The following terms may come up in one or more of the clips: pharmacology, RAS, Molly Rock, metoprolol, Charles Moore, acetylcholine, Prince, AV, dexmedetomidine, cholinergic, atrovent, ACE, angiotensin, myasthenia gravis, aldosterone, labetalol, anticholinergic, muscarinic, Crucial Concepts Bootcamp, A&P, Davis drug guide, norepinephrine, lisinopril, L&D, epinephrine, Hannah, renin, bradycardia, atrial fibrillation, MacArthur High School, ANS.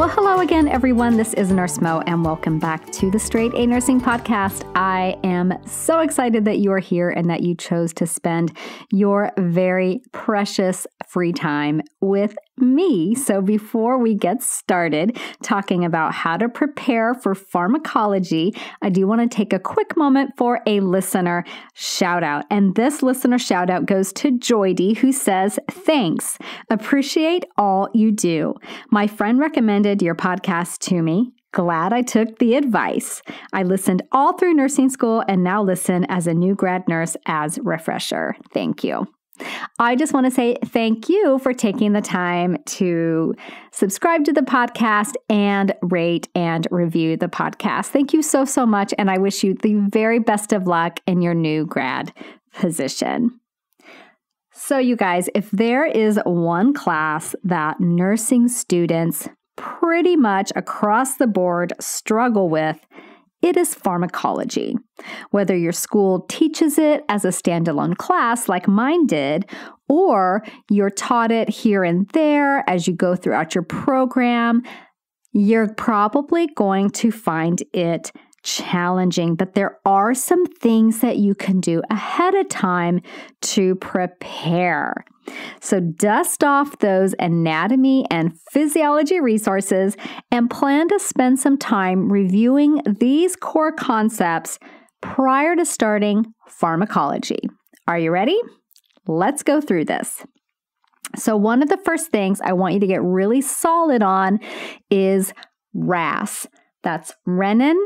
Well, hello again, everyone. This is Nurse Mo, and welcome back to the Straight A Nursing Podcast. I am so excited that you are here and that you chose to spend your very precious free time with me. So before we get started talking about how to prepare for pharmacology, I do want to take a quick moment for a listener shout out. And this listener shout out goes to Joydy, who says, "Thanks. Appreciate all you do. My friend recommended your podcast to me. Glad I took the advice. I listened all through nursing school and now listen as a new grad nurse as refresher. Thank you." I just want to say thank you for taking the time to subscribe to the podcast and rate and review the podcast. Thank you so, so much. And I wish you the very best of luck in your new grad position. So you guys, if there is one class that nursing students pretty much across the board struggle with, it is pharmacology. Whether your school teaches it as a standalone class like mine did, or you're taught it here and there as you go throughout your program, you're probably going to find it challenging. But there are some things that you can do ahead of time to prepare. So dust off those anatomy and physiology resources and plan to spend some time reviewing these core concepts prior to starting pharmacology. Are you ready? Let's go through this. So one of the first things I want you to get really solid on is RAS. That's renin,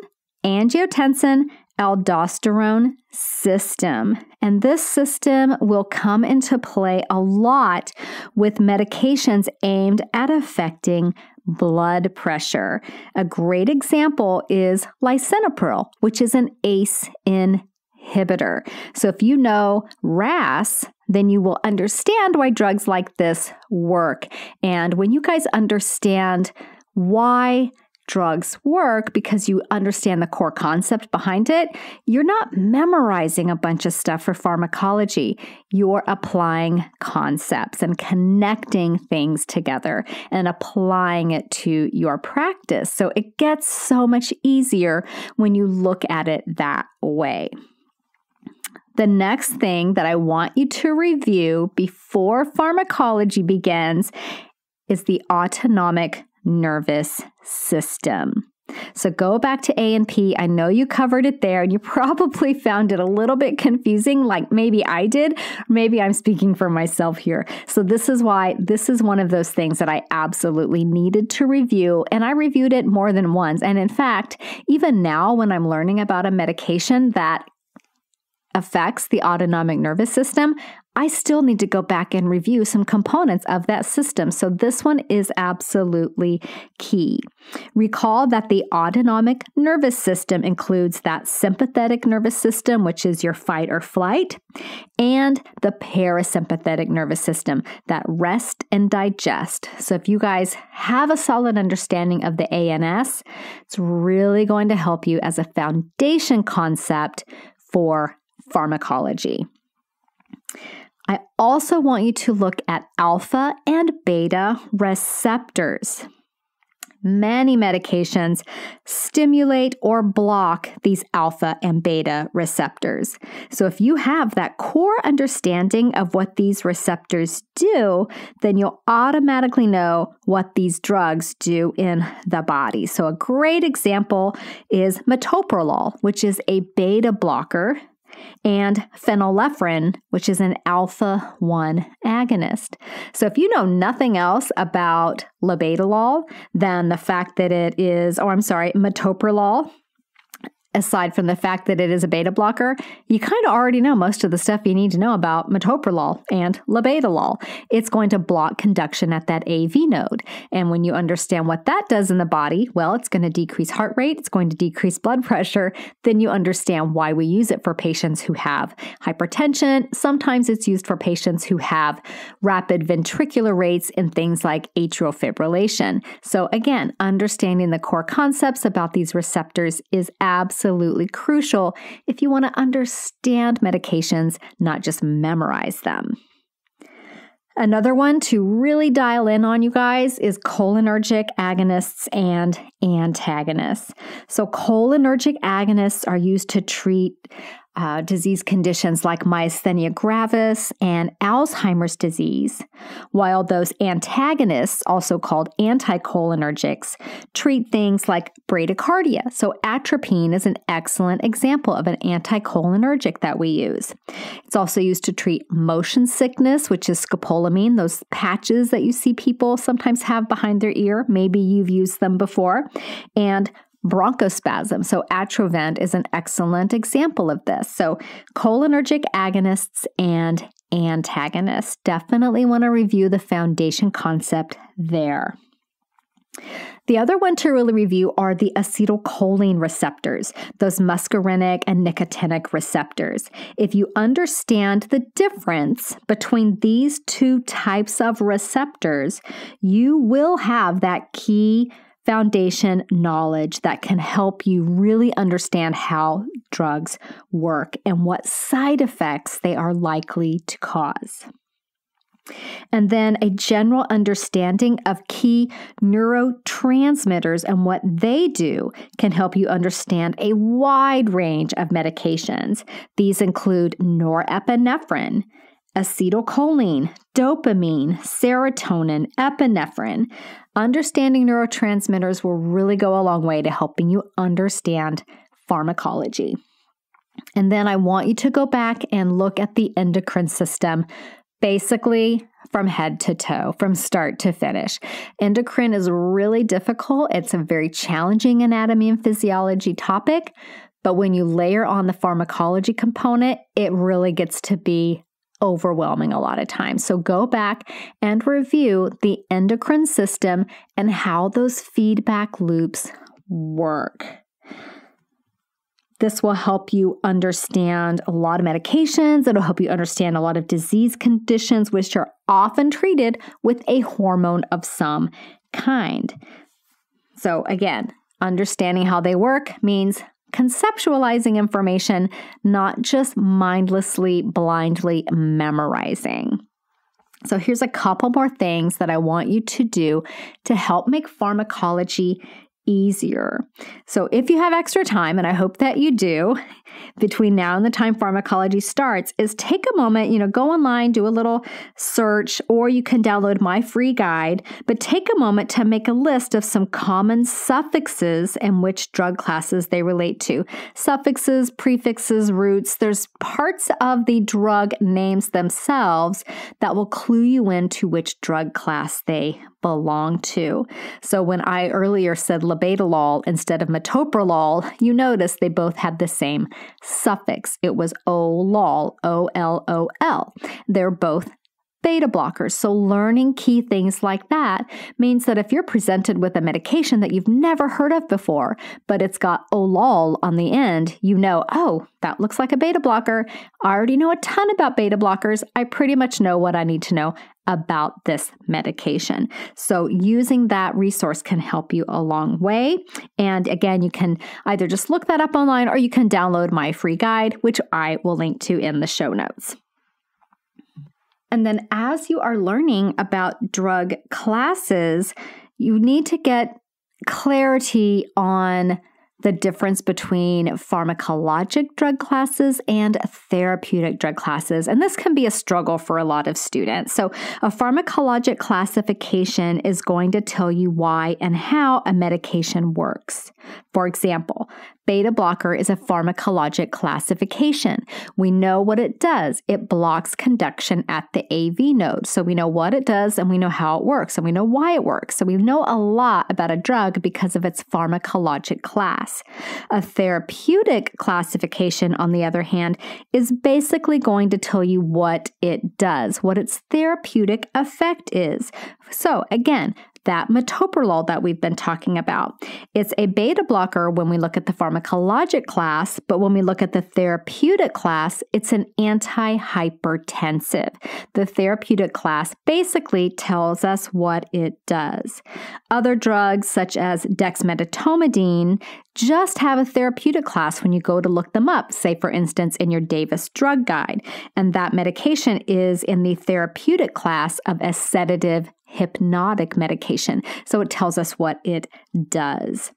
angiotensin, aldosterone system. And this system will come into play a lot with medications aimed at affecting blood pressure. A great example is lisinopril, which is an ACE inhibitor. So if you know RAS, then you will understand why drugs like this work. And when you guys understand why drugs work, because you understand the core concept behind it, you're not memorizing a bunch of stuff for pharmacology. You're applying concepts and connecting things together and applying it to your practice. So it gets so much easier when you look at it that way. The next thing that I want you to review before pharmacology begins is the autonomic nervous system. So go back to A&P. I know you covered it there and you probably found it a little bit confusing, like maybe I did. Maybe I'm speaking for myself here. So this is why this is one of those things that I absolutely needed to review. And I reviewed it more than once. And in fact, even now when I'm learning about a medication that affects the autonomic nervous system, I still need to go back and review some components of that system. So this one is absolutely key. Recall that the autonomic nervous system includes that sympathetic nervous system, which is your fight or flight, and the parasympathetic nervous system, that rest and digest. So if you guys have a solid understanding of the ANS, it's really going to help you as a foundation concept for pharmacology. I also want you to look at alpha and beta receptors. Many medications stimulate or block these alpha and beta receptors. So if you have that core understanding of what these receptors do, then you'll automatically know what these drugs do in the body. So a great example is metoprolol, which is a beta blocker, and phenylephrine, which is an alpha-1 agonist. So if you know nothing else about labetalol than the fact that it is, metoprolol, aside from the fact that it is a beta blocker, you kind of already know most of the stuff you need to know about metoprolol and labetalol. It's going to block conduction at that AV node. And when you understand what that does in the body, well, it's going to decrease heart rate, it's going to decrease blood pressure, then you understand why we use it for patients who have hypertension. Sometimes it's used for patients who have rapid ventricular rates and things like atrial fibrillation. So again, understanding the core concepts about these receptors is absolutely crucial if you want to understand medications, not just memorize them. Another one to really dial in on, you guys, is cholinergic agonists and antagonists. So cholinergic agonists are used to treat disease conditions like myasthenia gravis and Alzheimer's disease, while those antagonists, also called anticholinergics, treat things like bradycardia. So atropine is an excellent example of an anticholinergic that we use. It's also used to treat motion sickness, which is scopolamine, those patches that you see people sometimes have behind their ear. Maybe you've used them before. And bronchospasm. So atrovent is an excellent example of this. So cholinergic agonists and antagonists. Definitely want to review the foundation concept there. The other one to really review are the acetylcholine receptors, those muscarinic and nicotinic receptors. If you understand the difference between these two types of receptors, you will have that key foundation knowledge that can help you really understand how drugs work and what side effects they are likely to cause. And then a general understanding of key neurotransmitters and what they do can help you understand a wide range of medications. These include norepinephrine, acetylcholine, dopamine, serotonin, epinephrine. Understanding neurotransmitters will really go a long way to helping you understand pharmacology. And then I want you to go back and look at the endocrine system, basically from head to toe, from start to finish. Endocrine is really difficult. It's a very challenging anatomy and physiology topic, but when you layer on the pharmacology component, it really gets to be overwhelming a lot of times. So go back and review the endocrine system and how those feedback loops work. This will help you understand a lot of medications. It'll help you understand a lot of disease conditions, which are often treated with a hormone of some kind. So again, understanding how they work means conceptualizing information, not just mindlessly, blindly memorizing. So here's a couple more things that I want you to do to help make pharmacology easier. So if you have extra time, and I hope that you do, between now and the time pharmacology starts, is take a moment, go online, do a little search, or you can download my free guide, but take a moment to make a list of some common suffixes and which drug classes they relate to. Suffixes, prefixes, roots, there's parts of the drug names themselves that will clue you into which drug class they belong to. So when I earlier said labetalol instead of metoprolol, you notice they both had the same suffix. It was olol, O-L-O-L. They're both beta blockers. So learning key things like that means that if you're presented with a medication that you've never heard of before, but it's got olol on the end, oh, that looks like a beta blocker. I already know a ton about beta blockers. I pretty much know what I need to know about this medication. So using that resource can help you a long way. And again, you can either just look that up online or you can download my free guide, which I will link to in the show notes. And then as you are learning about drug classes, you need to get clarity on the difference between pharmacologic drug classes and therapeutic drug classes. And this can be a struggle for a lot of students. So a pharmacologic classification is going to tell you why and how a medication works. For example, beta blocker is a pharmacologic classification. We know what it does. It blocks conduction at the AV node. So we know what it does and we know how it works and we know why it works. So we know a lot about a drug because of its pharmacologic class. A therapeutic classification, on the other hand, is basically going to tell you what it does, what its therapeutic effect is. So again, that metoprolol that we've been talking about. It's a beta blocker when we look at the pharmacologic class, but when we look at the therapeutic class, it's an antihypertensive. The therapeutic class basically tells us what it does. Other drugs such as dexmedetomidine just have a therapeutic class when you go to look them up, say for instance in your Davis drug guide, and that medication is in the therapeutic class of a sedative hypnotic medication. So it tells us what it does.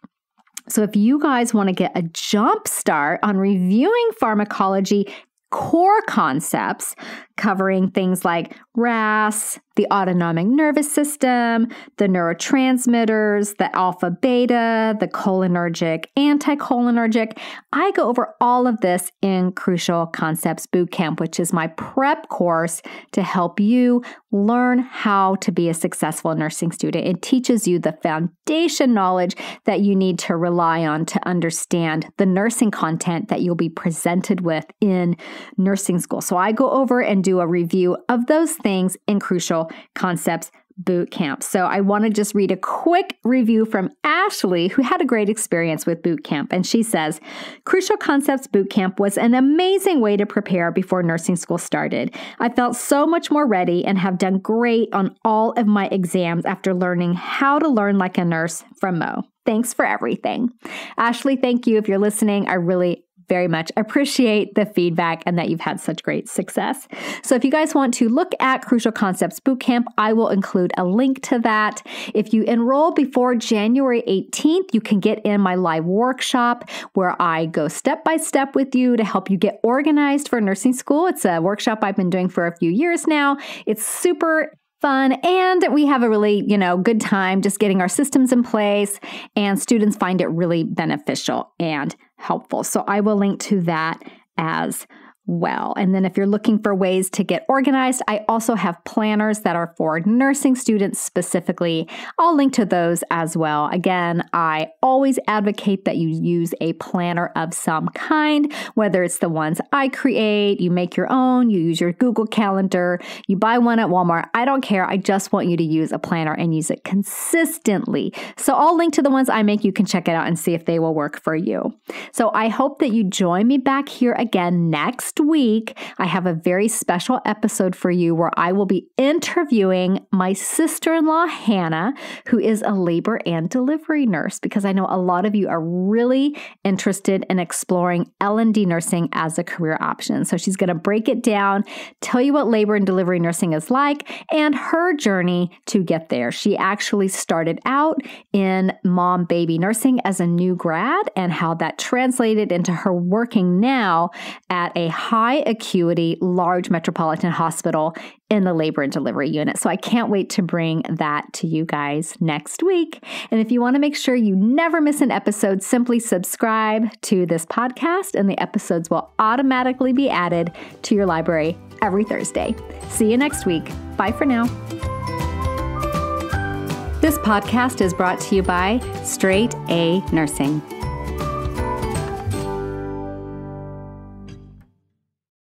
So if you guys want to get a jump start on reviewing pharmacology core concepts covering things like RAS, the autonomic nervous system, the neurotransmitters, the alpha beta, the cholinergic, anticholinergic, I go over all of this in Crucial Concepts Bootcamp, which is my prep course to help you learn how to be a successful nursing student. It teaches you the foundation knowledge that you need to rely on to understand the nursing content that you'll be presented with in nursing school. So I go over and do a review of those things in Crucial Concepts Bootcamp. So I want to just read a quick review from Ashley, who had a great experience with bootcamp. And she says, Crucial Concepts Bootcamp was an amazing way to prepare before nursing school started. I felt so much more ready and have done great on all of my exams after learning how to learn like a nurse from Mo. Thanks for everything. Ashley, thank you. If you're listening, I really very much appreciate the feedback and that you've had such great success. So if you guys want to look at Crucial Concepts Bootcamp, I will include a link to that. If you enroll before January 18th, you can get in my live workshop where I go step by step with you to help you get organized for nursing school. It's a workshop I've been doing for a few years now. It's super fun, and we have a really, good time just getting our systems in place, and students find it really beneficial and helpful. So I will link to that as well. And then if you're looking for ways to get organized, I also have planners that are for nursing students specifically. I'll link to those as well. Again, I always advocate that you use a planner of some kind, whether it's the ones I create, you make your own, you use your Google Calendar, you buy one at Walmart. I don't care. I just want you to use a planner and use it consistently. So I'll link to the ones I make. You can check it out and see if they will work for you. So I hope that you join me back here again next week, I have a very special episode for you where I will be interviewing my sister-in-law, Hannah, who is a labor and delivery nurse, because I know a lot of you are really interested in exploring L&D nursing as a career option. So she's going to break it down, tell you what labor and delivery nursing is like, and her journey to get there. She actually started out in mom-baby nursing as a new grad and how that translated into her working now at a high acuity, large metropolitan hospital in the labor and delivery unit. So I can't wait to bring that to you guys next week. And if you want to make sure you never miss an episode, simply subscribe to this podcast and the episodes will automatically be added to your library every Thursday. See you next week. Bye for now. This podcast is brought to you by Straight A Nursing.